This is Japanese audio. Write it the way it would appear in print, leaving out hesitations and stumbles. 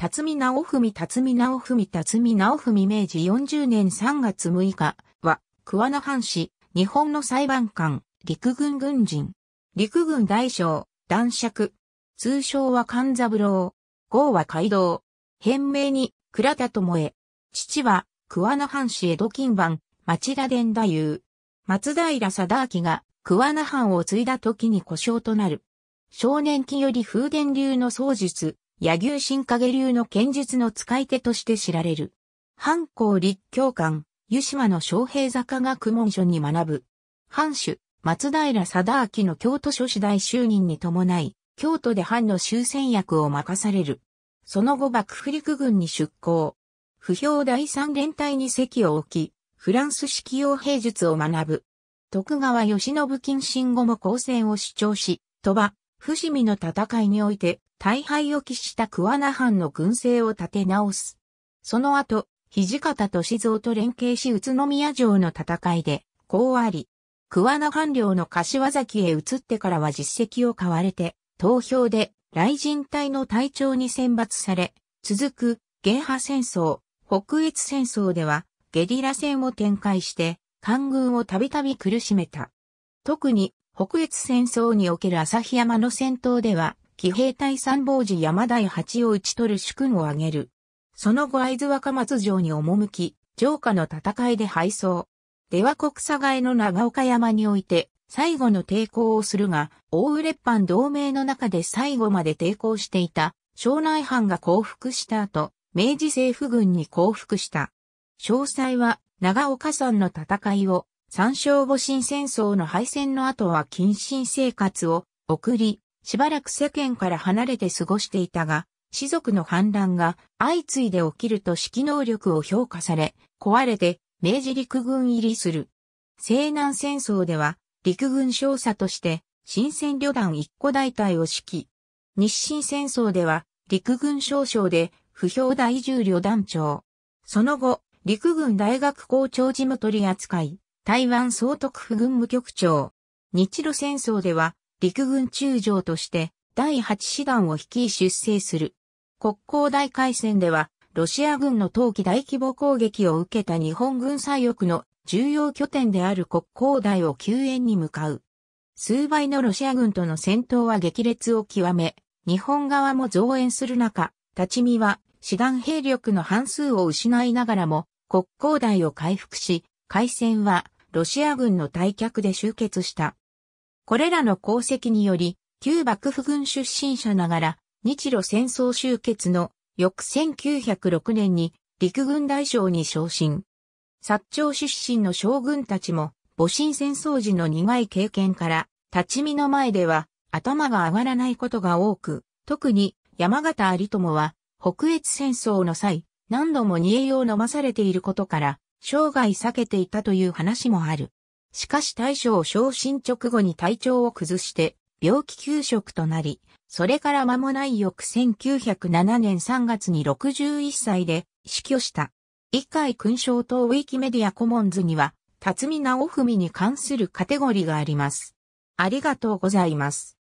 辰巳直文明治40年3月6日は、桑名藩士、日本の裁判官、陸軍軍人、陸軍大将、男爵、通称は勘三郎、号は街道、変名に倉田智恵、父は桑名藩士江戸勤番、町田伝太夫、松平貞明が桑名藩を継いだ時に故障となる。少年期より風伝流の槍術、柳生新陰流の剣術の使い手として知られる。藩校立教館、湯島の昌平坂学問所に学ぶ。藩主、松平貞明の京都所司代就任に伴い、京都で藩の修撰役を任される。その後幕府陸軍に出向。歩兵第三連隊に籍を置き、フランス式傭兵術を学ぶ。徳川慶喜謹慎後も公正を主張し、鳥羽、伏見の戦いにおいて、大敗を喫した桑名藩の軍勢を立て直す。その後、土方歳三と連携し宇都宮城の戦いで、功あり。桑名藩領の柏崎へ移ってからは実績を買われて、投票で雷神隊の隊長に選抜され、続く、源波戦争、北越戦争では、ゲリラ戦を展開して、官軍をたびたび苦しめた。特に、北越戦争における旭山の戦闘では、騎兵隊参謀次山第八を討ち取る主君を挙げる。その後会津若松城に赴き、城下の戦いで敗走。出羽国寒河江の長岡山において、最後の抵抗をするが、奥羽列藩同盟の中で最後まで抵抗していた、庄内藩が降伏した後、明治政府軍に降伏した。詳細は、長岡山の戦いを、山椒戊辰戦争の敗戦の後は謹慎生活を送り、しばらく世間から離れて過ごしていたが、士族の反乱が相次いで起きると指揮能力を評価され、壊れて明治陸軍入りする。西南戦争では陸軍少佐として新選旅団一個大隊を指揮。日清戦争では陸軍少将で歩兵第10旅団長。その後、陸軍大学校長事務取扱い、台湾総督府軍務局長。日露戦争では、陸軍中将として第8師団を率い出征する。国交大海戦ではロシア軍の冬季大規模攻撃を受けた日本軍最翼の重要拠点である国交大を救援に向かう。数倍のロシア軍との戦闘は激烈を極め、日本側も増援する中、立見は師団兵力の半数を失いながらも国交大を回復し、海戦はロシア軍の退却で終結した。これらの功績により、旧幕府軍出身者ながら、日露戦争終結の翌1906年に陸軍大将に昇進。薩長出身の将軍たちも、戊辰戦争時の苦い経験から、立見の前では頭が上がらないことが多く、特に山縣有朋は、北越戦争の際、何度も煮えを飲まされていることから、生涯避けていたという話もある。しかし大将昇進直後に体調を崩して病気休職となり、それから間もない翌1907年3月に61歳で死去した。以下勲章とウィキメディアコモンズには辰巳直文に関するカテゴリーがあります。ありがとうございます。